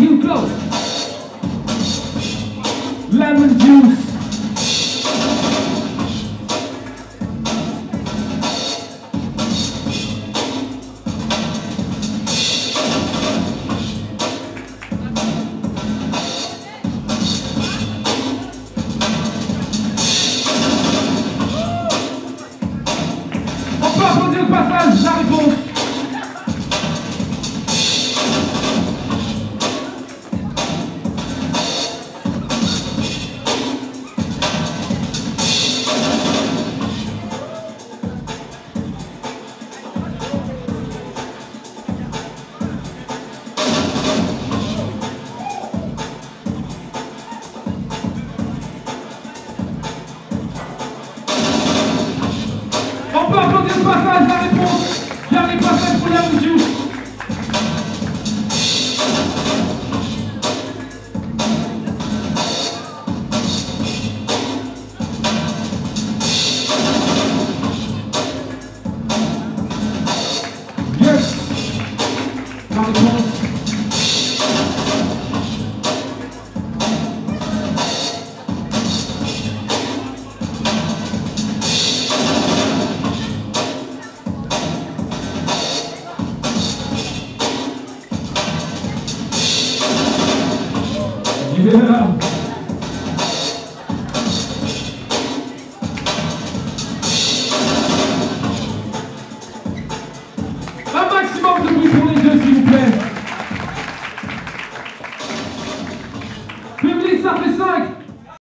you go. Lemon juice. Yeah. Un maximum de bruit pour les deux, s'il vous plaît.